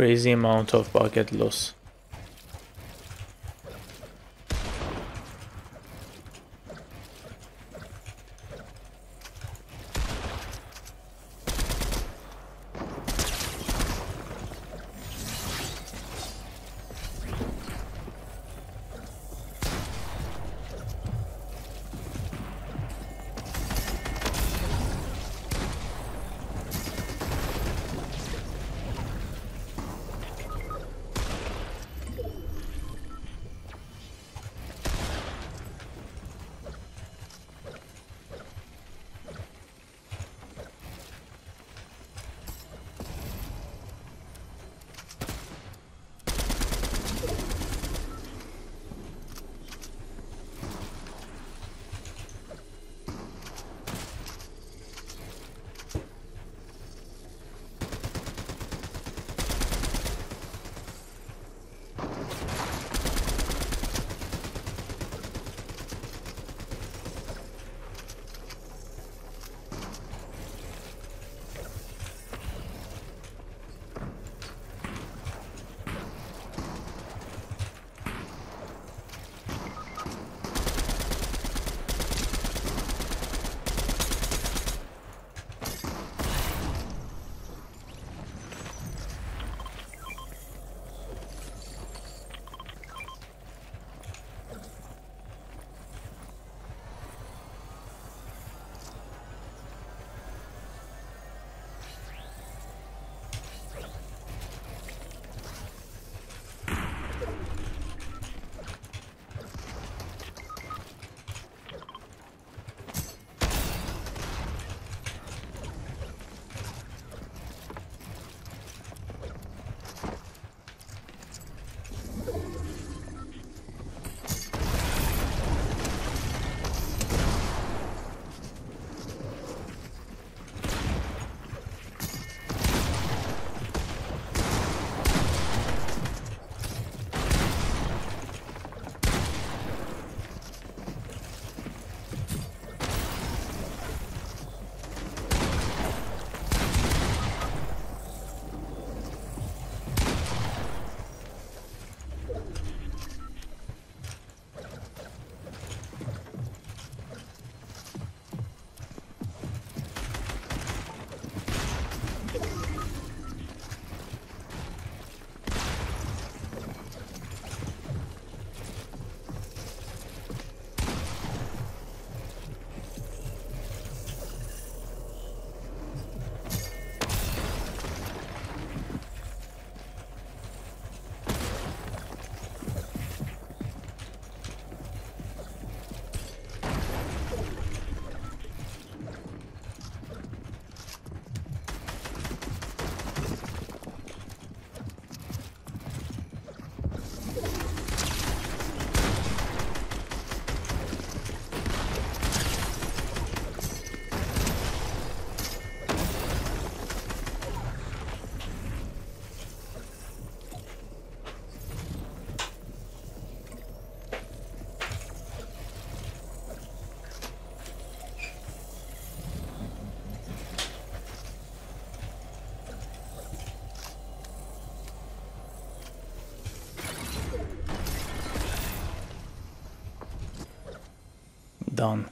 crazy amount of bucket loss. Done.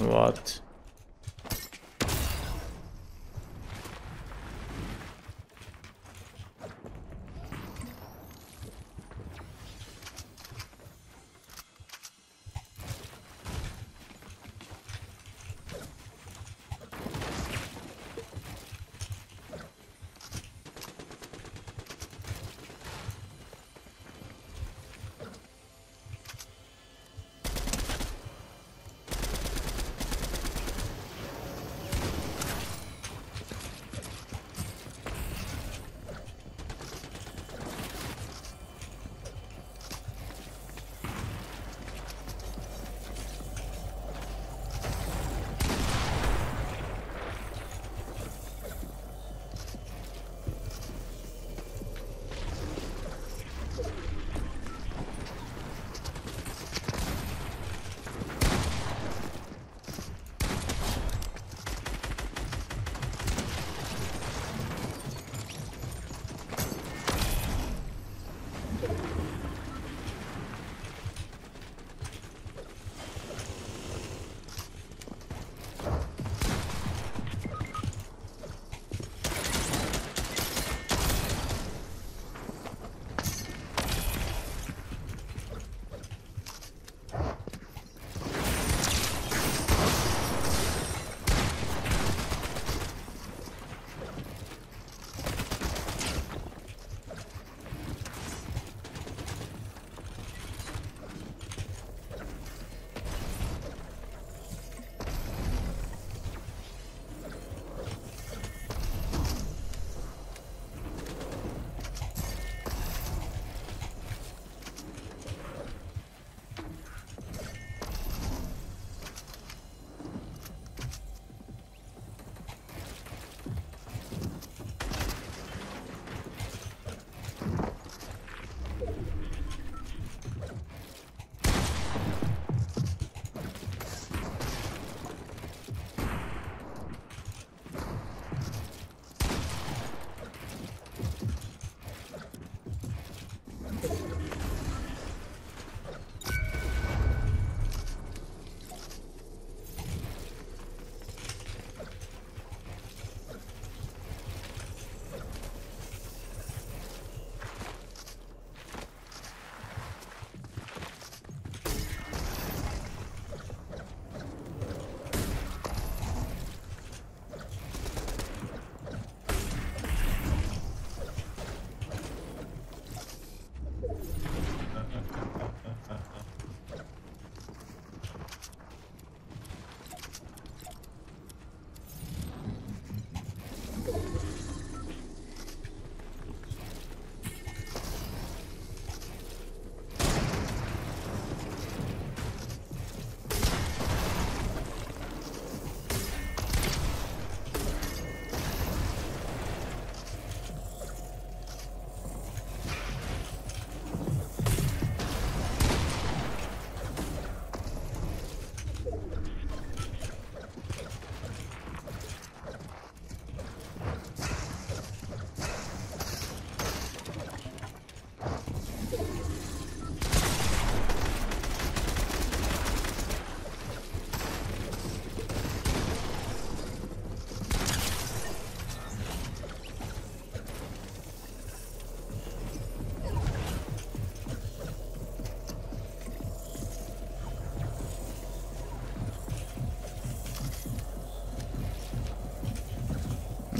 What?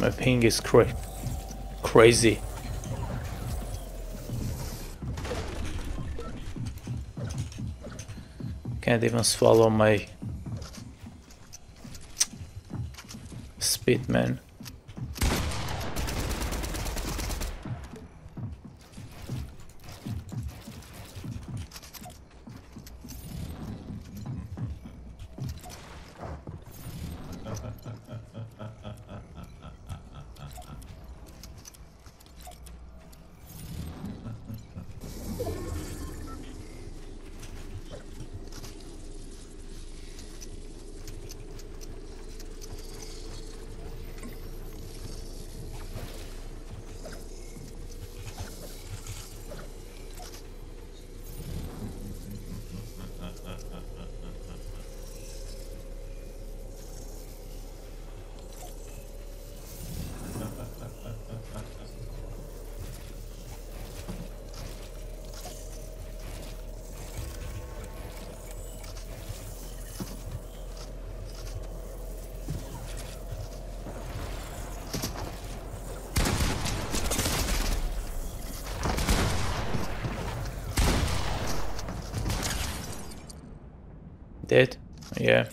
My ping is crazy. Can't even swallow my spit, man. Dead? Yeah.